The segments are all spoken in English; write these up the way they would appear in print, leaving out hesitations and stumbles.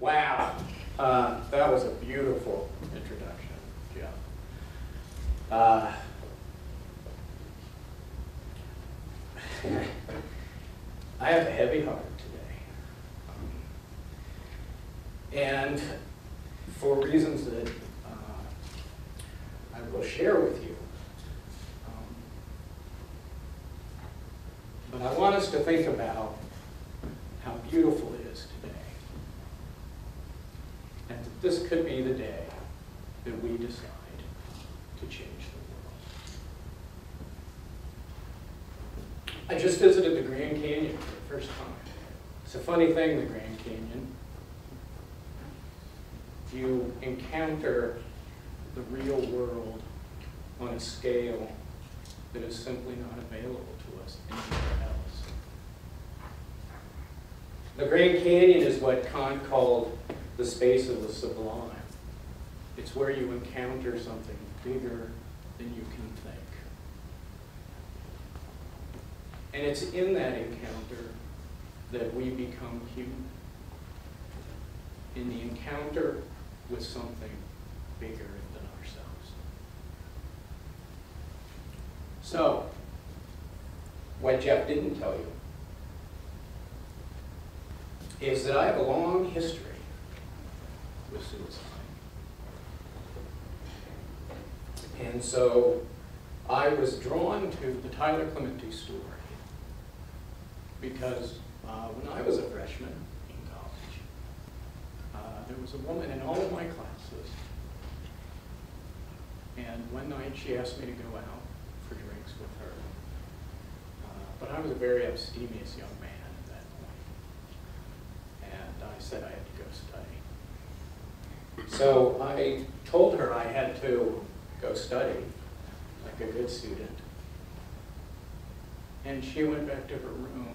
Wow, that was a beautiful introduction, Jim. I have a heavy heart today. And for reasons that I will share with you. But I want us to think about how beautiful it is today. And that this could be the day that we decide to change the world. I just visited the Grand Canyon for the first time. It's a funny thing, the Grand Canyon. You encounter the real world on a scale that is simply not available to us anywhere else. The Grand Canyon is what Kant called the space of the sublime. It's where you encounter something bigger than you can think. And it's in that encounter that we become human. In the encounter with something bigger than ourselves. So, what Jeff didn't tell you is that I have a long history with suicide. And so I was drawn to the Tyler Clementi story because when I was a freshman in college, there was a woman in all of my classes. And one night she asked me to go out for drinks with her. But I was a very abstemious young man at that point. And I said I had to go study. So I told her I had to go study, like a good student. And she went back to her room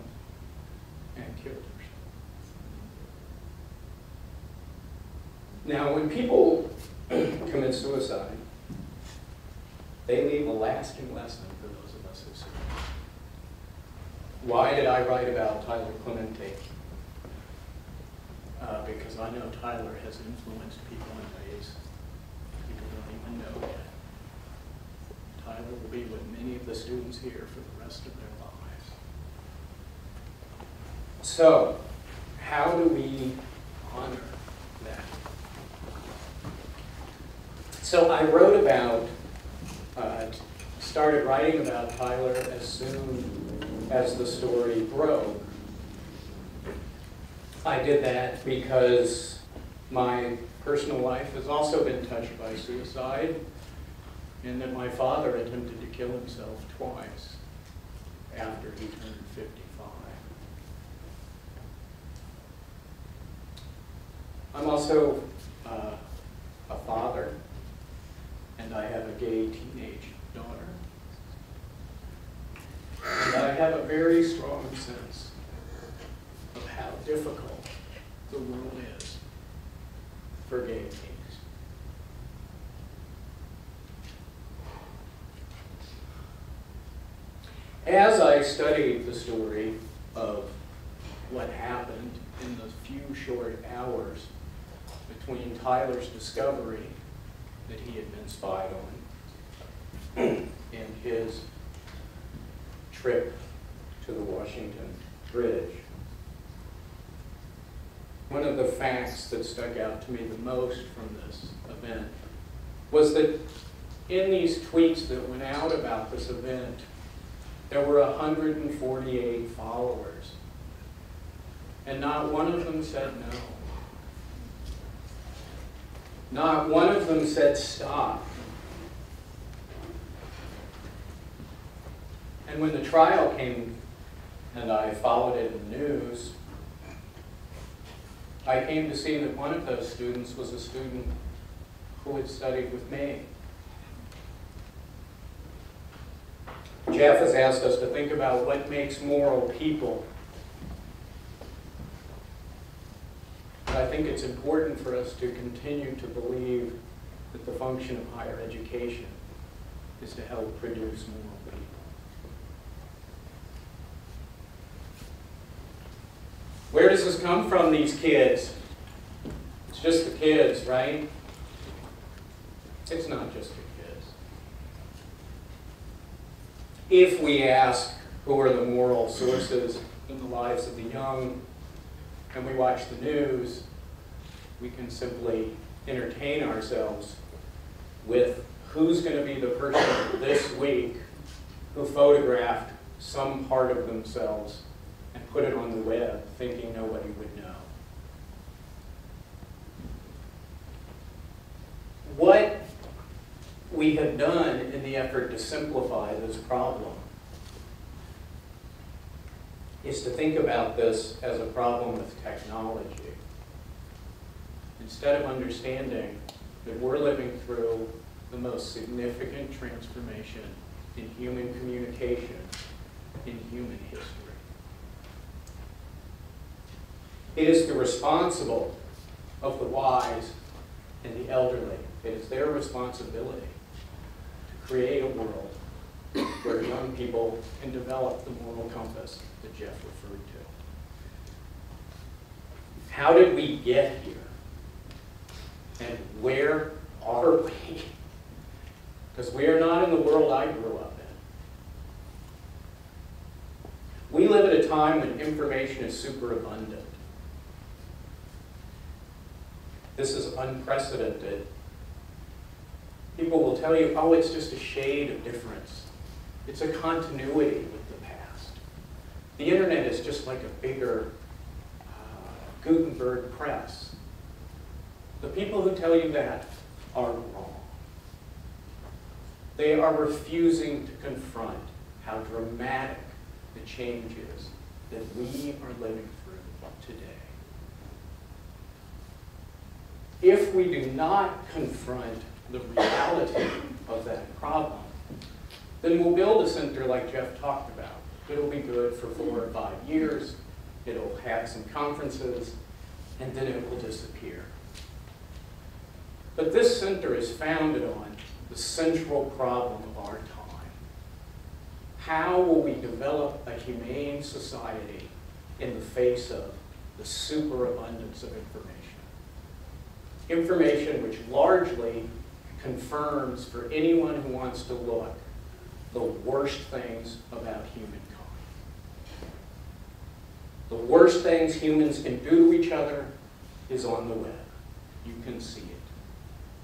and killed herself. Now, when people commit suicide, they leave a lasting lesson for those of us who survive. Why did I write about Tyler Clementi? Because I know Tyler has influenced people in ways people don't even know yet. Tyler will be with many of the students here for the rest of their lives. So, how do we honor that? So I wrote about, started writing about Tyler as soon as the story broke. I did that because my personal life has also been touched by suicide, and that my father attempted to kill himself twice after he turned 55. I'm also a father, and I have a gay teenage daughter. And I have a very strong sense of how difficult the world is for gay teens. As I studied the story of what happened in the few short hours between Tyler's discovery that he had been spied on and his trip to the Washington Bridge, one of the facts that stuck out to me the most from this event was that in these tweets that went out about this event, there were 148 followers. And not one of them said no. Not one of them said stop. And when the trial came and I followed it in the news, I came to see that one of those students was a student who had studied with me. Jeff has asked us to think about what makes moral people. But I think it's important for us to continue to believe that the function of higher education is to help produce moral people. Where does this come from, these kids? just the kids, right? It's not just the kids. If we ask who are the moral sources in the lives of the young, and we watch the news, we can simply entertain ourselves with who's going to be the person this week who photographed some part of themselves and put it on the web thinking nobody would know. What we have done in the effort to simplify this problem is to think about this as a problem with technology. Instead of understanding that we're living through the most significant transformation in human communication in human history. It is the responsible of the wise and the elderly. It is their responsibility to create a world where young people can develop the moral compass that Jeff referred to. How did we get here? And where are we? Because we are not in the world I grew up in. We live at a time when information is superabundant. This is unprecedented. People will tell you, oh, it's just a shade of difference. It's a continuity with the past. The internet is just like a bigger Gutenberg press. The people who tell you that are wrong. They are refusing to confront how dramatic the change is that we are living through today. If we do not confront the reality of that problem, then we'll build a center like Jeff talked about. It'll be good for 4 or 5 years, it'll have some conferences, and then it will disappear. But this center is founded on the central problem of our time. How will we develop a humane society in the face of the superabundance of information? Information which largely confirms for anyone who wants to look the worst things about humankind. The worst things humans can do to each other is on the web. You can see it.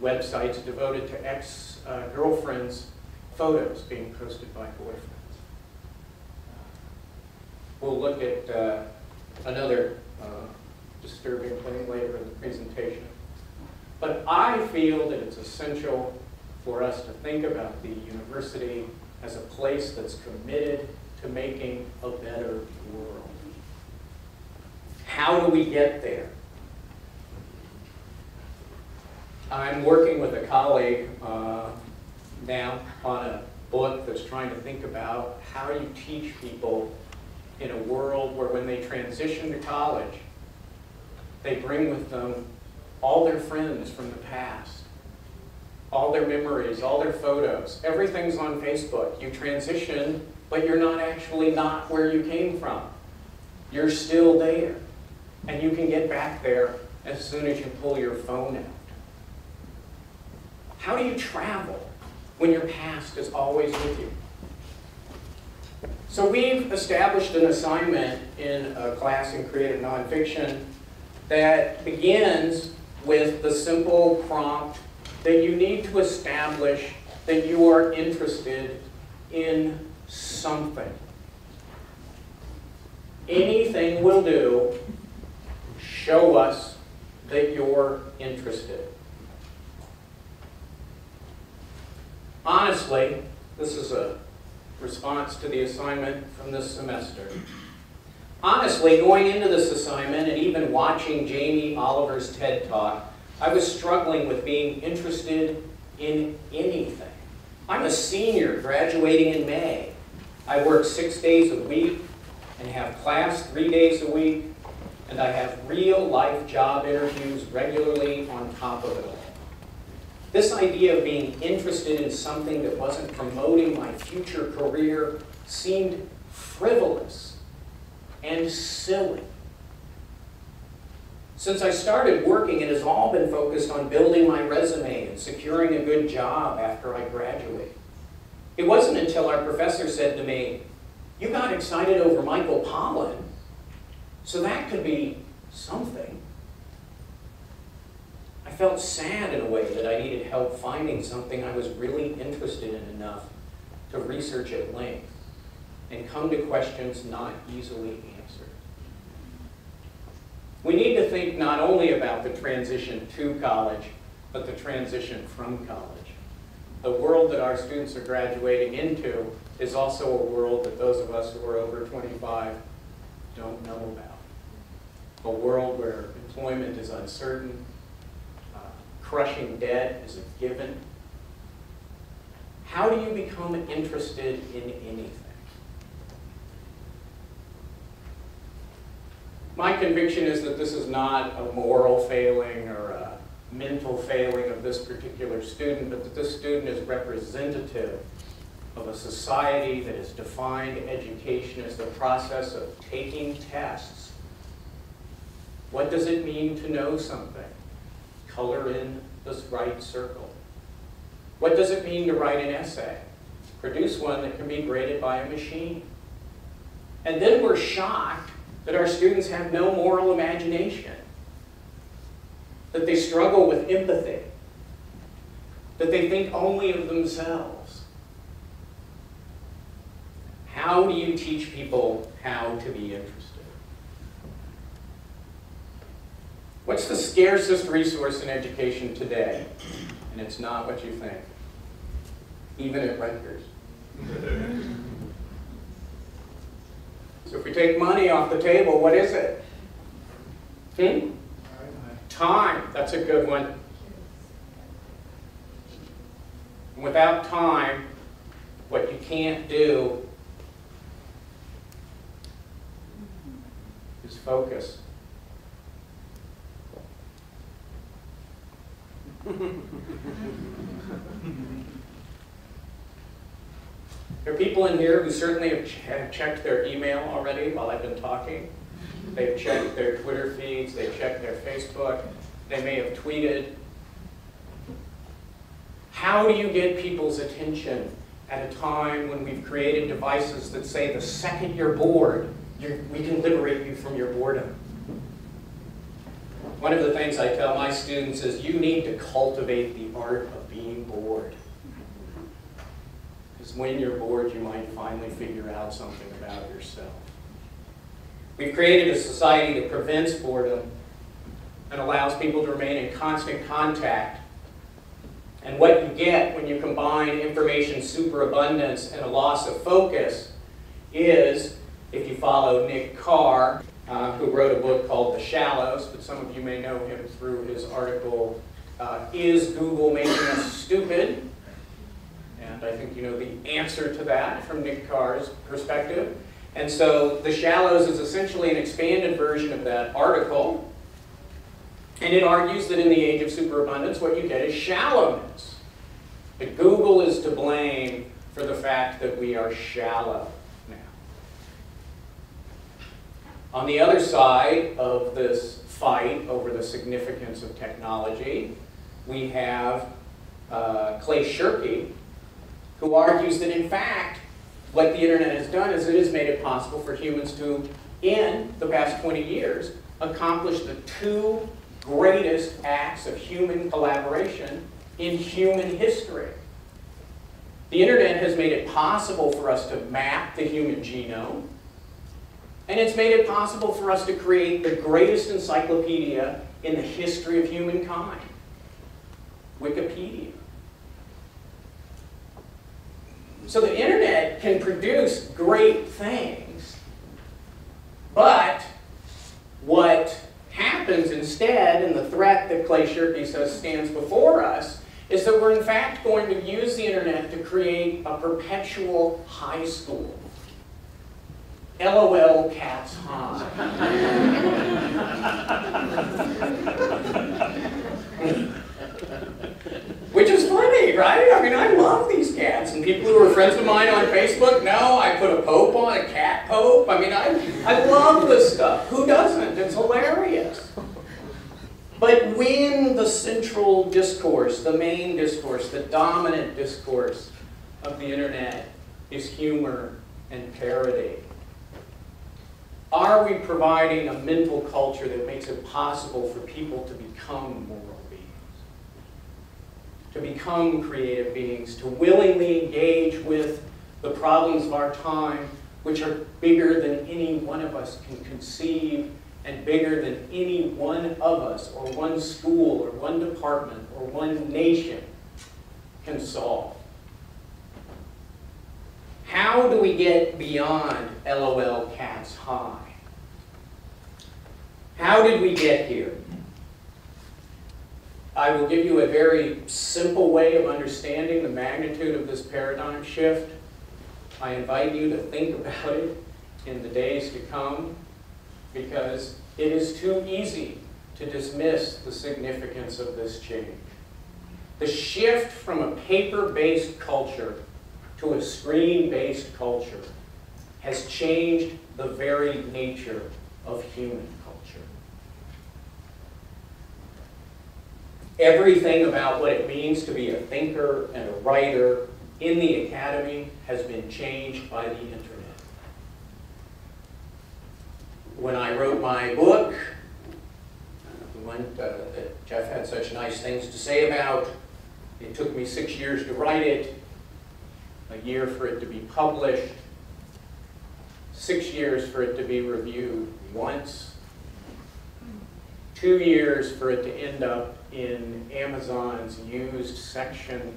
Websites devoted to ex-girlfriends' photos being posted by boyfriends. We'll look at another disturbing thing later in the presentation. But I feel that it's essential for us to think about the university as a place that's committed to making a better world. How do we get there? I'm working with a colleague now on a book that's trying to think about how you teach people in a world where when they transition to college, they bring with them all their friends from the past, all their memories, all their photos. Everything's on Facebook. You transition, but you're not actually not where you came from. You're still there. And you can get back there as soon as you pull your phone out. How do you travel when your past is always with you? So we've established an assignment in a class in creative nonfiction that begins with the simple prompt that you need to establish that you are interested in something. Anything will do, show us that you're interested. Honestly, this is a response to the assignment from this semester. Honestly, going into this assignment and even watching Jamie Oliver's TED Talk, I was struggling with being interested in anything. I'm a senior graduating in May. I work 6 days a week and have class 3 days a week, and I have real-life job interviews regularly on top of it all. This idea of being interested in something that wasn't promoting my future career seemed frivolous and silly. Since I started working, it has all been focused on building my resume and securing a good job after I graduate. It wasn't until our professor said to me, "You got excited over Michael Pollan, so that could be something." I felt sad in a way that I needed help finding something I was really interested in enough to research at length and come to questions not easily answered. We need to think not only about the transition to college, but the transition from college. The world that our students are graduating into is also a world that those of us who are over 25 don't know about. A world where employment is uncertain, crushing debt is a given. How do you become interested in anything? My conviction is that this is not a moral failing or a mental failing of this particular student, but that this student is representative of a society that has defined education as the process of taking tests. What does it mean to know something? Color in this right circle. What does it mean to write an essay? Produce one that can be graded by a machine. And then we're shocked that our students have no moral imagination, that they struggle with empathy, that they think only of themselves. How do you teach people how to be interested? What's the scarcest resource in education today? And it's not what you think, even at Rutgers. So if we take money off the table, what is it? Time, that's a good one. And without time, what you can't do is focus. There are people in here who certainly have checked their email already while I've been talking. They've checked their Twitter feeds, they've checked their Facebook, they may have tweeted. How do you get people's attention at a time when we've created devices that say the second you're bored, we can liberate you from your boredom? One of the things I tell my students is you need to cultivate the art of being bored. Because when you're bored, you might finally figure out something about yourself. We've created a society that prevents boredom and allows people to remain in constant contact. And what you get when you combine information superabundance and a loss of focus is, if you follow Nick Carr, who wrote a book called The Shallows, but some of you may know him through his article, Is Google Making Us Stupid? And I think you know the answer to that from Nick Carr's perspective. And so The Shallows is essentially an expanded version of that article. And it argues that in the age of superabundance, what you get is shallowness. That Google is to blame for the fact that we are shallow. On the other side of this fight over the significance of technology, we have Clay Shirky, who argues that in fact, what the internet has done is it has made it possible for humans to, in the past 20 years, accomplish the two greatest acts of human collaboration in human history. The internet has made it possible for us to map the human genome, and it's made it possible for us to create the greatest encyclopedia in the history of humankind, Wikipedia. So the internet can produce great things, but what happens instead, and the threat that Clay Shirky says stands before us, is that we're in fact going to use the internet to create a perpetual high school. LOL Cats High. Which is funny, right? I mean, I love these cats. And people who are friends of mine on Facebook know I put a pope on, a cat pope. I mean, I love this stuff. Who doesn't? It's hilarious. But when the central discourse, the main discourse, the dominant discourse of the internet is humor and parody, are we providing a mental culture that makes it possible for people to become moral beings, to become creative beings, to willingly engage with the problems of our time, which are bigger than any one of us can conceive and bigger than any one of us or one school or one department or one nation can solve? How do we get beyond LOL Cats High? How did we get here? I will give you a very simple way of understanding the magnitude of this paradigm shift. I invite you to think about it in the days to come, because it is too easy to dismiss the significance of this change. The shift from a paper-based culture to a screen-based culture has changed the very nature of human culture. Everything about what it means to be a thinker and a writer in the academy has been changed by the internet. When I wrote my book, the one that Jeff had such nice things to say about, it took me 6 years to write it, a year for it to be published, 6 years for it to be reviewed once, 2 years for it to end up in Amazon's used section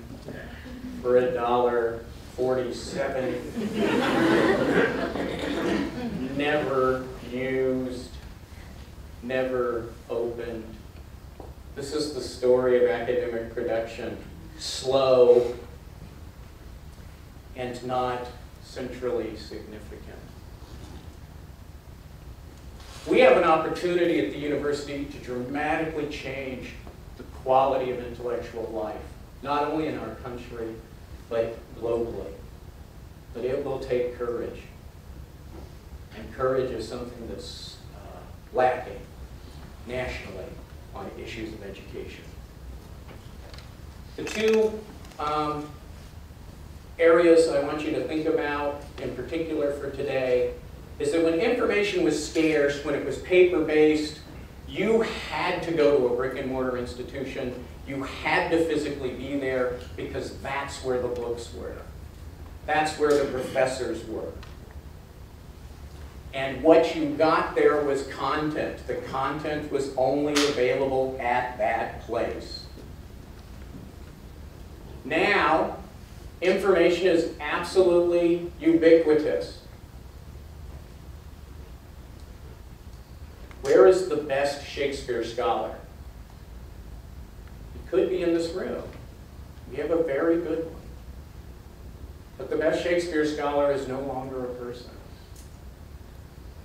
for $1.47. Never used, never opened. This is the story of academic production. Slow and not centrally significant. We have an opportunity at the university to dramatically change the quality of intellectual life, not only in our country, but globally. But it will take courage. And courage is something that's lacking nationally on issues of education. The two areas I want you to think about in particular for today is that when information was scarce, when it was paper-based, you had to go to a brick-and-mortar institution. You had to physically be there because that's where the books were. That's where the professors were. And what you got there was content. The content was only available at that place. Now, information is absolutely ubiquitous. Where is the best Shakespeare scholar? It could be in this room. We have a very good one. But the best Shakespeare scholar is no longer a person.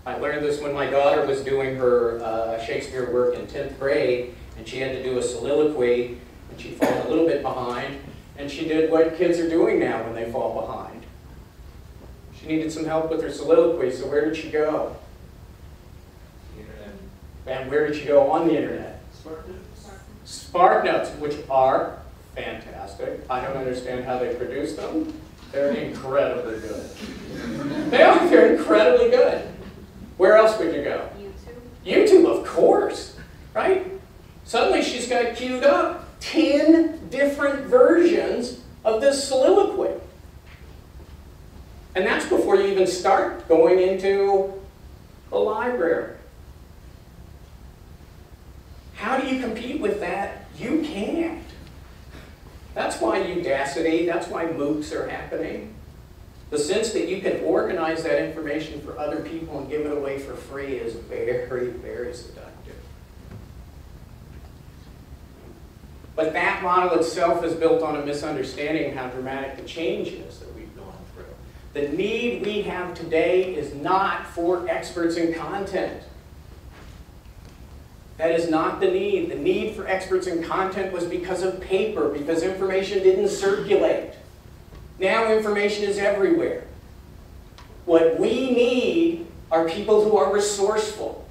I learned this when my daughter was doing her Shakespeare work in 10th grade, and she had to do a soliloquy, and she'd fallen a little bit behind, and she did what kids are doing now when they fall behind. She needed some help with her soliloquy, so where did she go? The internet. And where did she go on the internet? Spark Notes. Spark Notes, which are fantastic. I don't understand how they produce them. They're incredibly good. They are, they're incredibly good. Where else would you go? YouTube. YouTube, of course, right? Suddenly she's got queued up 10 different versions of this soliloquy. And that's before you even start going into a library. How do you compete with that? You can't. That's why Udacity, that's why MOOCs are happening. The sense that you can organize that information for other people and give it away for free is very, very seductive. But that model itself is built on a misunderstanding of how dramatic the change is that we've gone through. The need we have today is not for experts in content. That is not the need. The need for experts in content was because of paper, because information didn't circulate. Now information is everywhere. What we need are people who are resourceful.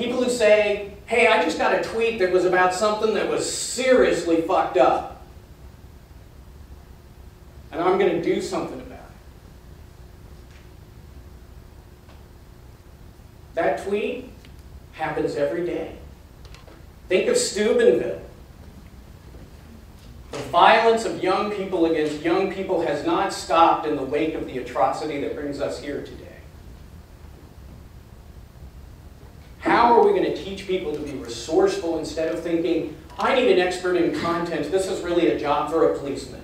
People who say, hey, I just got a tweet that was about something that was seriously fucked up, and I'm going to do something about it. That tweet happens every day. Think of Steubenville. The violence of young people against young people has not stopped in the wake of the atrocity that brings us here today. How are we going to teach people to be resourceful instead of thinking, I need an expert in content, this is really a job for a policeman?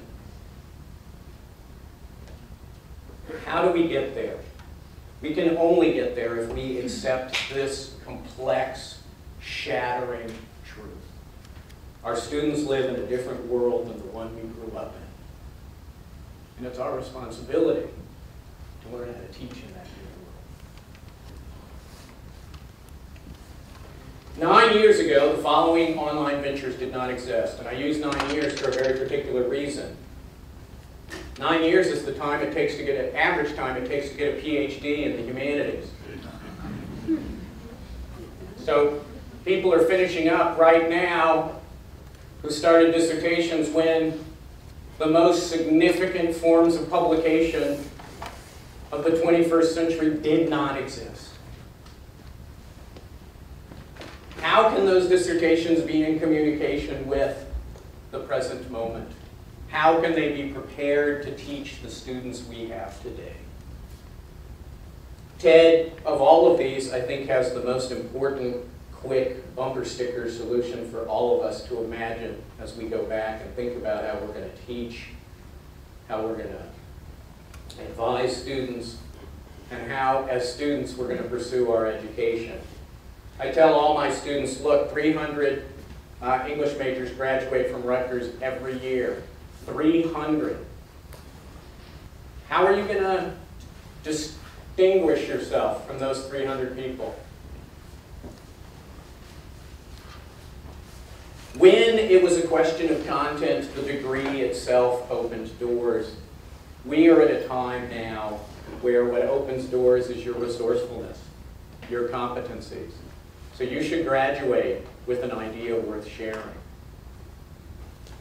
How do we get there? We can only get there if we accept this complex, shattering truth. Our students live in a different world than the one we grew up in. And it's our responsibility to learn how to teach in that new world. 9 years ago, the following online ventures did not exist. And I use 9 years for a very particular reason. 9 years is the time it takes to get an average time it takes to get a PhD in the humanities. So people are finishing up right now who started dissertations when the most significant forms of publication of the 21st century did not exist. How can those dissertations be in communication with the present moment? How can they be prepared to teach the students we have today? TED, of all of these, I think has the most important, quick, bumper sticker solution for all of us to imagine as we go back and think about how we're going to teach, how we're going to advise students, and how, as students, we're going to pursue our education. I tell all my students, look, 300 English majors graduate from Rutgers every year. 300. How are you going to distinguish yourself from those 300 people? When it was a question of content, the degree itself opened doors. We are at a time now where what opens doors is your resourcefulness, your competencies. So you should graduate with an idea worth sharing.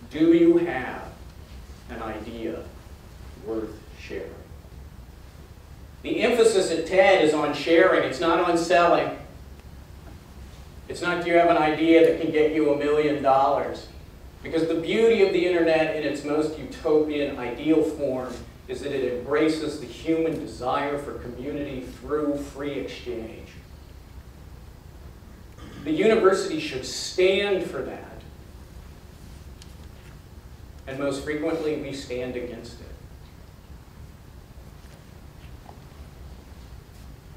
Do you have an idea worth sharing? The emphasis at TED is on sharing. It's not on selling. It's not do you have an idea that can get you $1 million. Because the beauty of the internet in its most utopian, ideal form is that it embraces the human desire for community through free exchange. The university should stand for that. And most frequently, we stand against it.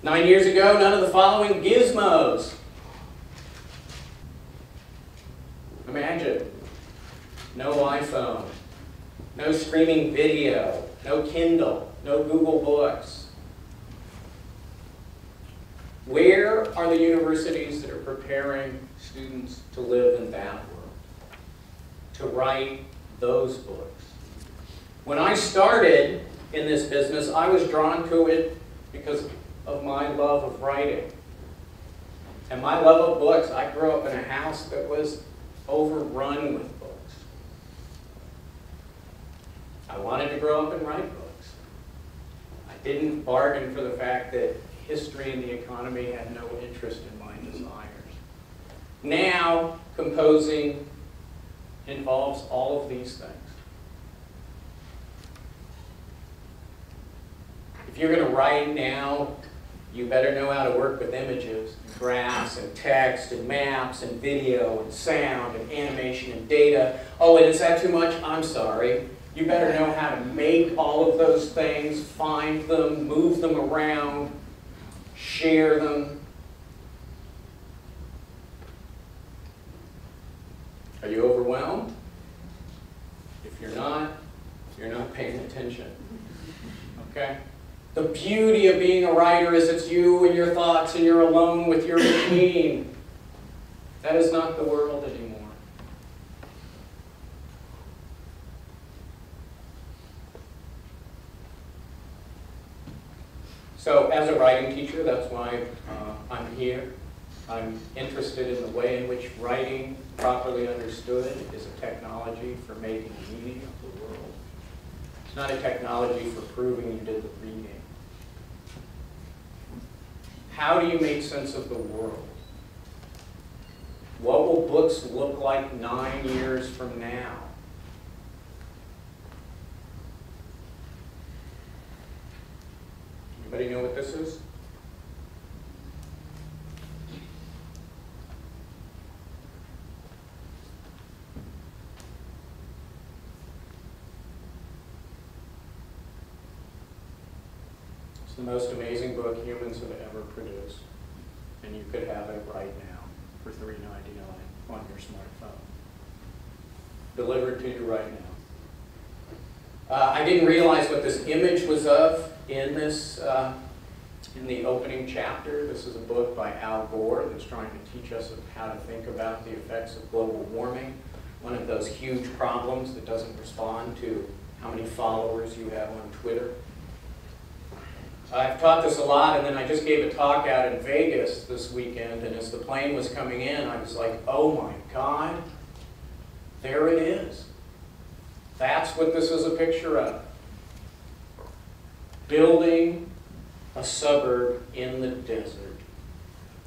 9 years ago, none of the following gizmos. Imagine, no iPhone, no streaming video, no Kindle, no Google Books. Where are the universities that are preparing students to live in that world, to write those books? When I started in this business, I was drawn to it because of my love of writing. And my love of books, I grew up in a house that was overrun with books. I wanted to grow up and write books. I didn't bargain for the fact that history and the economy had no interest in my desires. Now, composing involves all of these things. If you're going to write now, you better know how to work with images, and graphs, and text, and maps, and video, and sound, and animation, and data. Oh, and is that too much? I'm sorry. You better know how to make all of those things, find them, move them around, share them. Are you overwhelmed? If you're not, you're not paying attention. Okay? The beauty of being a writer is it's you and your thoughts and you're alone with your machine. That is not the world anymore. So as a writing teacher, that's why I'm here. I'm interested in the way in which writing, properly understood, is a technology for making meaning of the world. It's not a technology for proving you did the reading. How do you make sense of the world? What will books look like 9 years from now? Anybody know what this is? It's the most amazing book humans have ever produced, and you could have it right now for $3.99 on your smartphone, delivered to you right now. I didn't realize what this image was of in this, in the opening chapter. This is a book by Al Gore that's trying to teach us how to think about the effects of global warming, one of those huge problems that doesn't respond to how many followers you have on Twitter. I've taught this a lot, and then I just gave a talk out in Vegas this weekend, and as the plane was coming in, I was like, oh my God, there it is. That's what this is a picture of. Building a suburb in the desert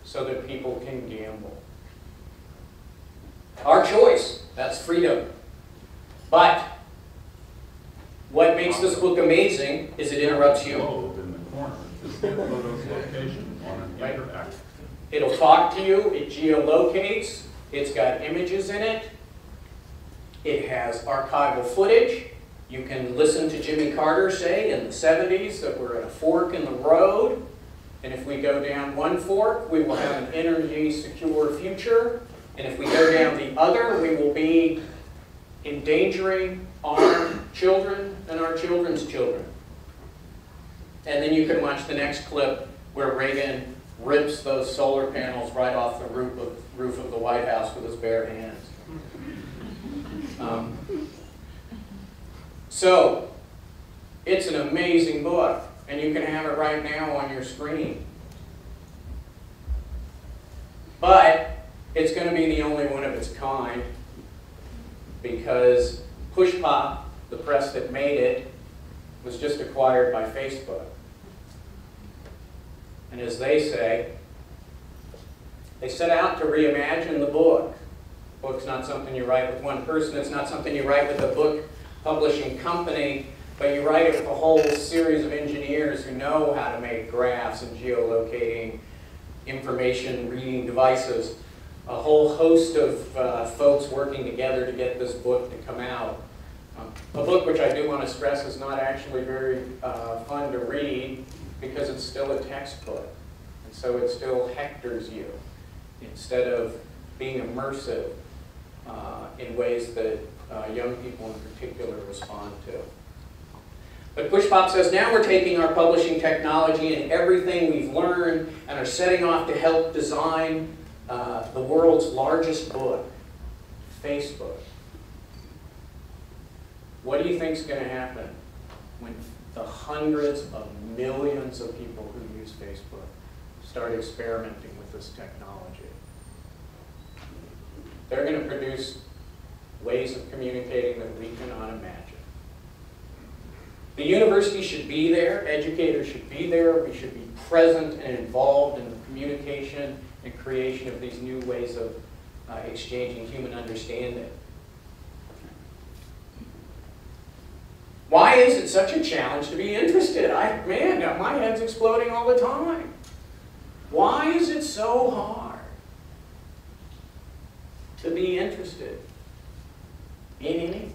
so that people can gamble. Our choice, that's freedom. But what makes this book amazing is it interrupts you. Right. It'll talk to you, it geolocates, it's got images in it, it has archival footage. You can listen to Jimmy Carter say in the 70s that we're at a fork in the road, and if we go down one fork, we will have an energy secure future, and if we go down the other, we will be endangering our children and our children's children. And then you can watch the next clip where Reagan rips those solar panels right off the roof of the White House with his bare hands. So it's an amazing book, and you can have it right now on your screen. But it's going to be the only one of its kind, because Pushpop, the press that made it, was just acquired by Facebook. And as they say, they set out to reimagine the book. The book's not something you write with one person. It's not something you write with a book publishing company, but you write it with a whole series of engineers who know how to make graphs and geolocating information reading devices, a whole host of folks working together to get this book to come out. A book which I do want to stress is not actually very fun to read, because it's still a textbook, and so it still hectors you instead of being immersive in ways that young people in particular respond to. But Pushpop says, now we're taking our publishing technology and everything we've learned and are setting off to help design the world's largest book, Facebook. What do you think is going to happen when the hundreds of millions of people who use Facebook start experimenting with this technology? They're going to produce ways of communicating that we cannot imagine. The university should be there, educators should be there, we should be present and involved in the communication and creation of these new ways of exchanging human understanding. Why is it such a challenge to be interested? Man, my head's exploding all the time. Why is it so hard to be interested in anything?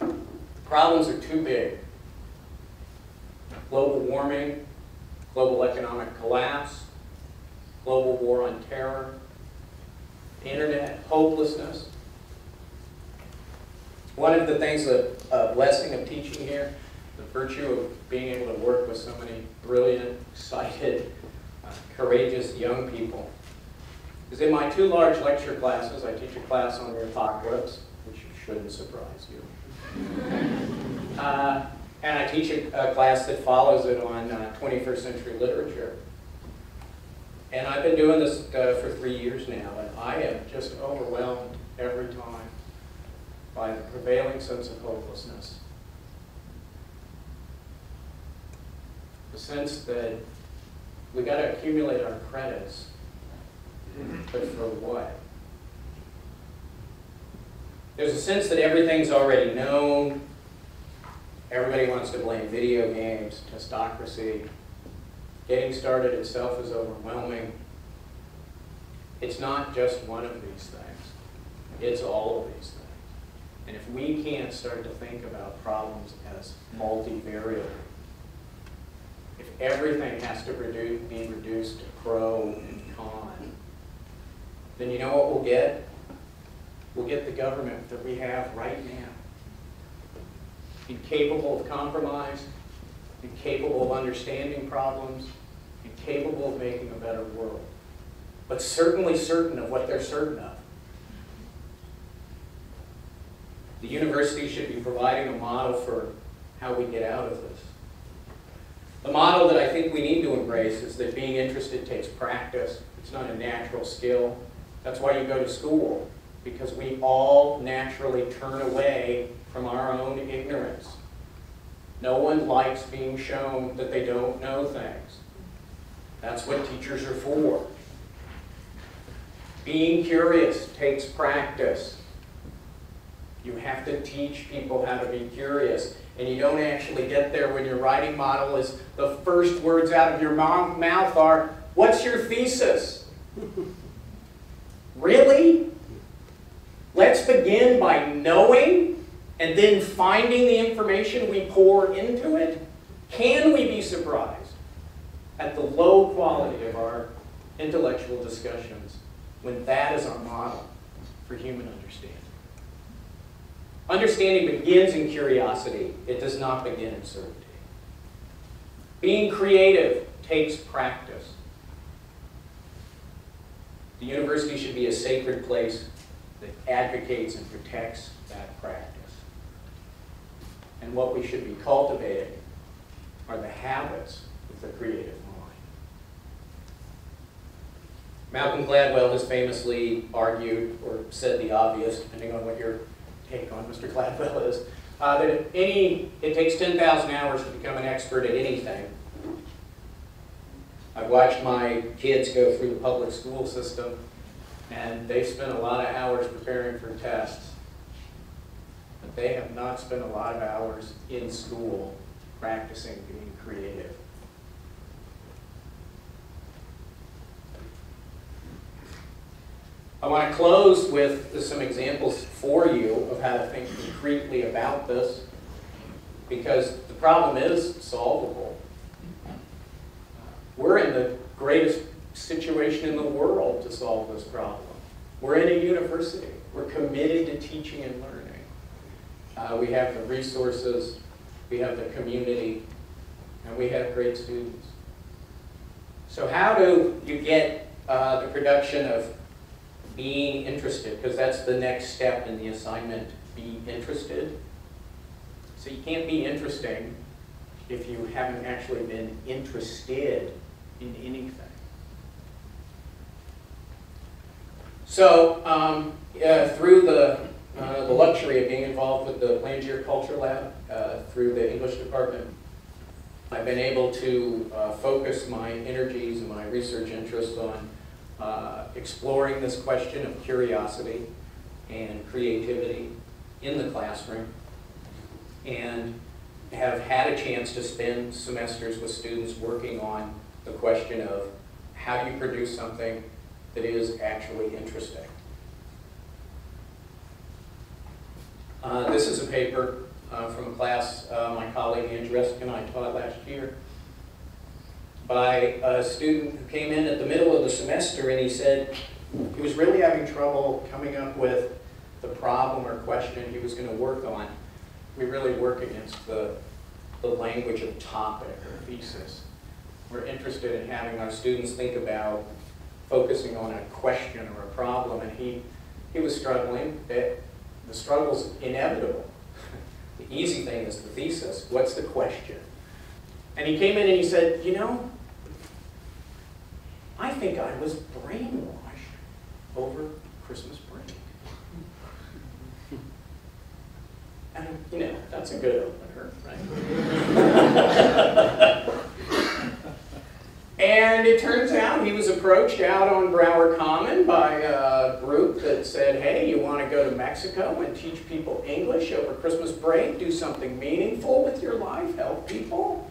The problems are too big. Global warming, global economic collapse, global war on terror, internet hopelessness. One of the things, a blessing of teaching here, the virtue of being able to work with so many brilliant, excited, courageous young people, is in my two large lecture classes, I teach a class on the apocalypse, which shouldn't surprise you, and I teach a class that follows it on 21st century literature. And I've been doing this for 3 years now, and I am just overwhelmed every time by the prevailing sense of hopelessness. The sense that we got to accumulate our credits, but for what? There's a sense that everything's already known. Everybody wants to blame video games, testocracy. Getting started itself is overwhelming. It's not just one of these things. It's all of these things. And if we can't start to think about problems as multivariable, if everything has to be reduced to pro and con, then you know what we'll get? We'll get the government that we have right now. Incapable of compromise, incapable of understanding problems, incapable of making a better world, but certainly certain of what they're certain of. The university should be providing a model for how we get out of this. The model that I think we need to embrace is that being interested takes practice. It's not a natural skill. That's why you go to school, because we all naturally turn away from our own ignorance. No one likes being shown that they don't know things. That's what teachers are for. Being curious takes practice. You have to teach people how to be curious, and you don't actually get there when your writing model is the first words out of your mouth are, "What's your thesis?" Really? Let's begin by knowing and then finding the information we pour into it. Can we be surprised at the low quality of our intellectual discussions when that is our model for human understanding? Understanding begins in curiosity. It does not begin in certainty. Being creative takes practice. The university should be a sacred place that advocates and protects that practice. And what we should be cultivating are the habits of the creative mind. Malcolm Gladwell has famously argued, or said the obvious, depending on what your take on Mr. Gladwell is, that it takes 10,000 hours to become an expert at anything. I've watched my kids go through the public school system, and they've spent a lot of hours preparing for tests, but they have not spent a lot of hours in school practicing being creative. I want to close with some examples for you of how to think concretely about this, because the problem is solvable. We're in the greatest situation in the world to solve this problem. We're in a university. We're committed to teaching and learning. We have the resources, we have the community, and we have great students. So how do you get the production of being interested? Because that's the next step in the assignment, be interested. So you can't be interesting if you haven't actually been interested in anything. So through the luxury of being involved with the Plangere Culture Lab through the English department, I've been able to focus my energies and my research interests on exploring this question of curiosity and creativity in the classroom, and have had a chance to spend semesters with students working on the question of how do you produce something that is actually interesting. This is a paper from a class my colleague Andreska and I taught last year, by a student who came in at the middle of the semester, and he said he was really having trouble coming up with the problem or question he was going to work on. We really work against the language of topic or thesis. We're interested in having our students think about focusing on a question or a problem, and he was struggling. The struggle's inevitable. The easy thing is the thesis. What's the question? And he came in and he said, you know, I think I was brainwashed over Christmas break. And, you know, that's a good opener, right? And it turns out he was approached out on Brower Common by a group that said, hey, you want to go to Mexico and teach people English over Christmas break, do something meaningful with your life, help people?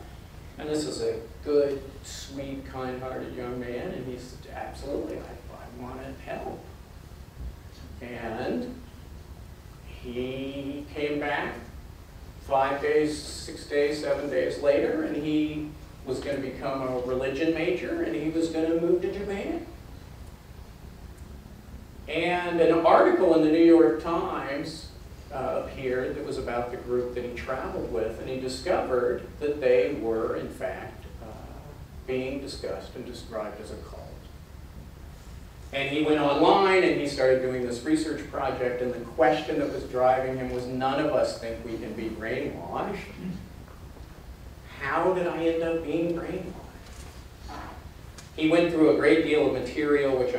And this is a good, sweet, kind-hearted young man, and he said, absolutely, I want to help. And he came back 5 days, 6 days, 7 days later, and he was going to become a religion major, and he was going to move to Japan. And an article in the New York Times appeared that was about the group that he traveled with, and he discovered that they were, in fact, being discussed and described as a cult. And he went online and he started doing this research project, and the question that was driving him was, none of us think we can be brainwashed. How did I end up being brainwashed? He went through a great deal of material, which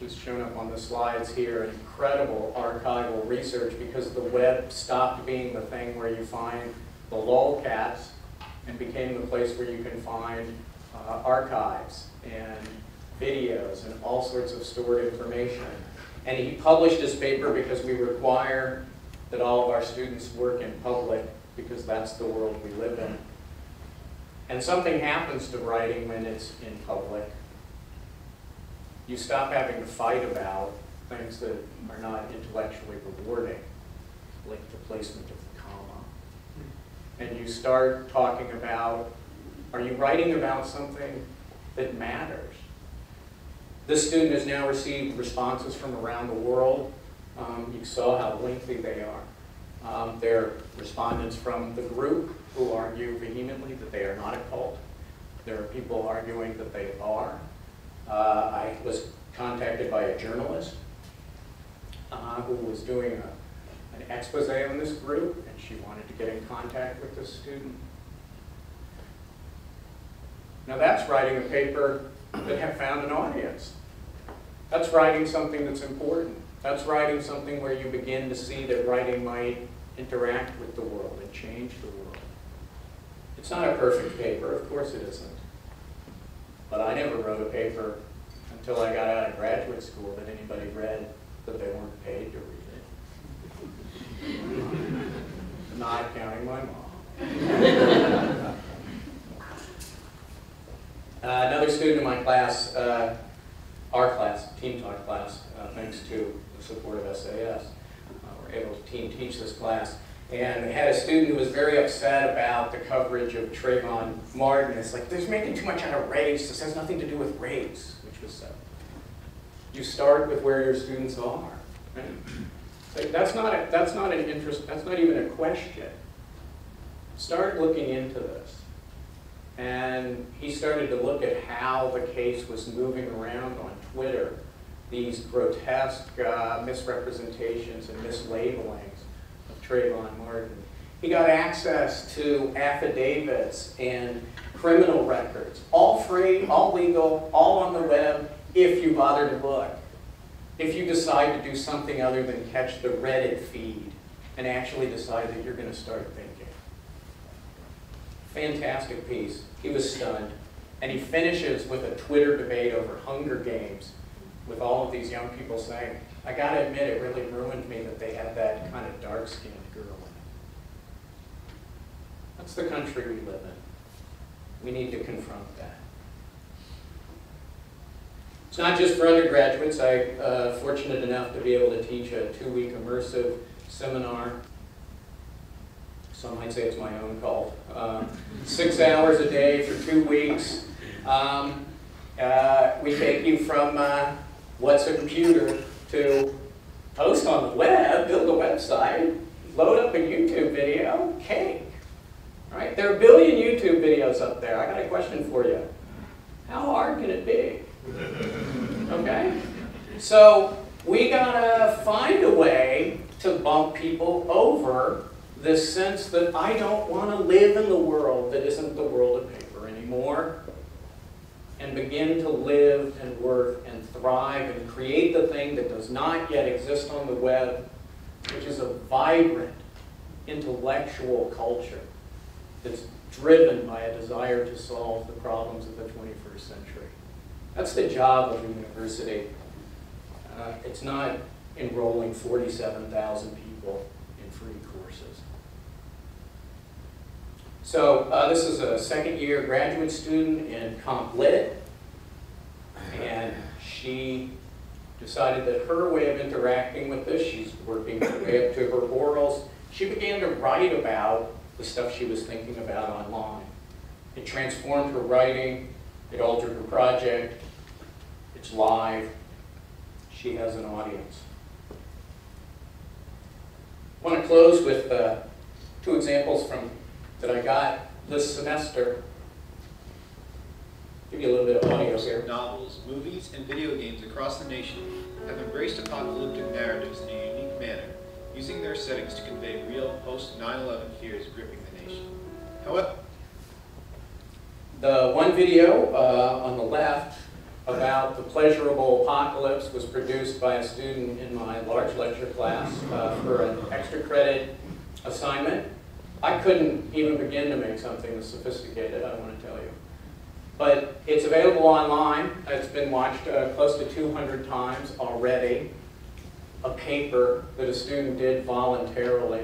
is shown up on the slides here, incredible archival research, because the web stopped being the thing where you find the LOL Cats and became the place where you can find archives and videos and all sorts of stored information. And he published his paper because we require that all of our students work in public, because that's the world we live in. And something happens to writing when it's in public. You stop having to fight about things that are not intellectually rewarding, like the placement of the comma. And you start talking about, are you writing about something that matters? This student has now received responses from around the world. You saw how lengthy they are. They're respondents from the group who argue vehemently that they are not a cult. There are people arguing that they are. I was contacted by a journalist who was doing an expose on this group, and she wanted to get in contact with this student. Now that's writing a paper that have found an audience. That's writing something that's important. That's writing something where you begin to see that writing might interact with the world and change the world. It's not a perfect paper, of course it isn't. But I never wrote a paper until I got out of graduate school that anybody read, that they weren't paid to read it. Not counting my mom. Another student in my class, our class, team talk class, thanks to the support of SAS, we're able to team teach this class. And we had a student who was very upset about the coverage of Trayvon Martin. It's like, there's making too much out of race. This has nothing to do with race, which was so. You start with where your students are. Right? It's like, that's not an interest, that's not even a question. Start looking into this. And he started to look at how the case was moving around on Twitter, these grotesque misrepresentations and mislabelings of Trayvon Martin. He got access to affidavits and criminal records, all free, all legal, all on the web, if you bother to look. If you decide to do something other than catch the Reddit feed and actually decide that you're going to start thinking. Fantastic piece. He was stunned. And he finishes with a Twitter debate over Hunger Games with all of these young people saying, I gotta admit, it really ruined me that they had that kind of dark-skinned girl in it. That's the country we live in. We need to confront that. It's not just for undergraduates. I'm fortunate enough to be able to teach a 2-week immersive seminar. Some might say it's my own cult. 6 hours a day for 2 weeks. We take you from what's a computer to post on the web, build a website, load up a YouTube video, cake. All right? There are a billion YouTube videos up there. I got a question for you. How hard can it be? Okay? So we gotta find a way to bump people over this sense that I don't want to live in the world that isn't the world of paper anymore, and begin to live and work and thrive and create the thing that does not yet exist on the web, which is a vibrant intellectual culture that's driven by a desire to solve the problems of the 21st century. That's the job of a university. It's not enrolling 47,000 people in free courses. So this is a second-year graduate student in Comp Lit, and she decided that her way of interacting with this, she's working her way up to her orals, she began to write about the stuff she was thinking about online. It transformed her writing, it altered her project, it's live, she has an audience. I want to close with two examples that I got this semester. Give you a little bit of audio here. Novels, movies, and video games across the nation have embraced apocalyptic narratives in a unique manner, using their settings to convey real post-9/11 fears gripping the nation. However, the one video on the left about the pleasurable apocalypse was produced by a student in my large lecture class for an extra credit assignment. I couldn't even begin to make something as sophisticated, I want to tell you. But it's available online. It's been watched close to 200 times already. A paper that a student did voluntarily.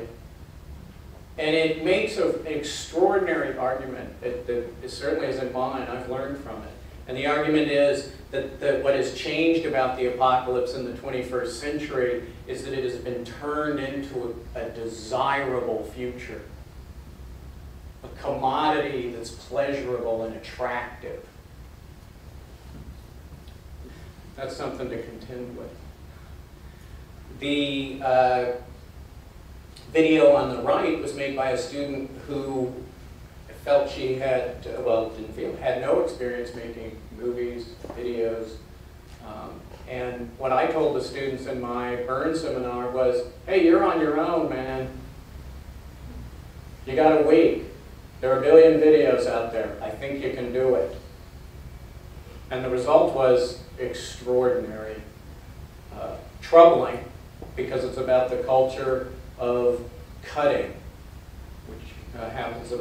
And it makes an extraordinary argument that certainly isn't mine. I've learned from it. And the argument is that what has changed about the apocalypse in the 21st century is that it has been turned into a desirable future, a commodity that's pleasurable and attractive. That's something to contend with. The video on the right was made by a student who felt she had, had no experience making movies, videos. And what I told the students in my Burn seminar was, hey, you're on your own, man. You got a week. There are a billion videos out there. I think you can do it. And the result was extraordinary, troubling, because it's about the culture of cutting, which happens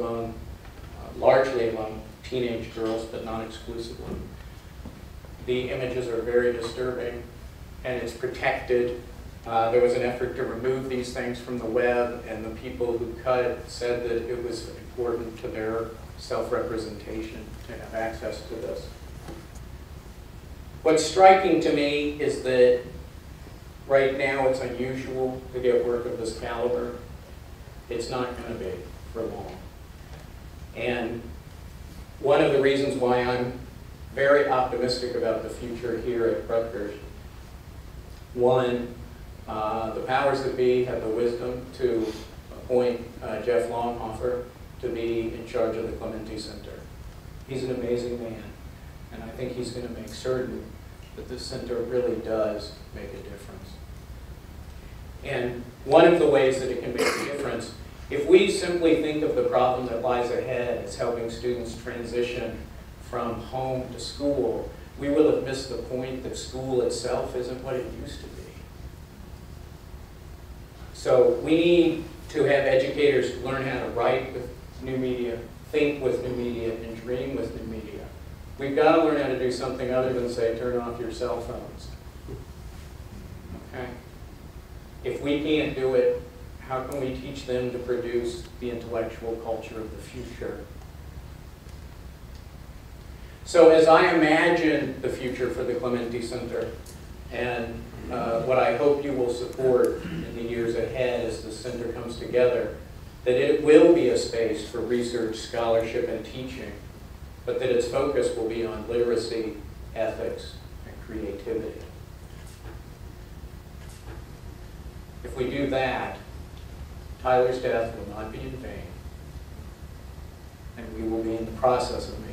largely among teenage girls, but not exclusively. The images are very disturbing, and it's protected. There was an effort to remove these things from the web, and the people who cut said that it was important to their self-representation to have access to this. What's striking to me is that right now it's unusual to get work of this caliber. It's not going to be for long. And one of the reasons why I'm very optimistic about the future here at Rutgers, one, the powers that be have the wisdom to appoint Jeff Longhofer to be in charge of the Clementi Center. He's an amazing man, and I think he's going to make certain that this center really does make a difference. And one of the ways that it can make a difference, if we simply think of the problem that lies ahead as helping students transition from home to school, we will have missed the point that school itself isn't what it used to be. So we need to have educators learn how to write with new media, think with new media, and dream with new media. We've got to learn how to do something other than say, turn off your cell phones. Okay? If we can't do it, how can we teach them to produce the intellectual culture of the future? So as I imagine the future for the Clementi Center, and what I hope you will support in the years ahead as the center comes together, that it will be a space for research, scholarship, and teaching, but that its focus will be on literacy, ethics, and creativity. If we do that, Tyler's death will not be in vain, and we will be in the process of making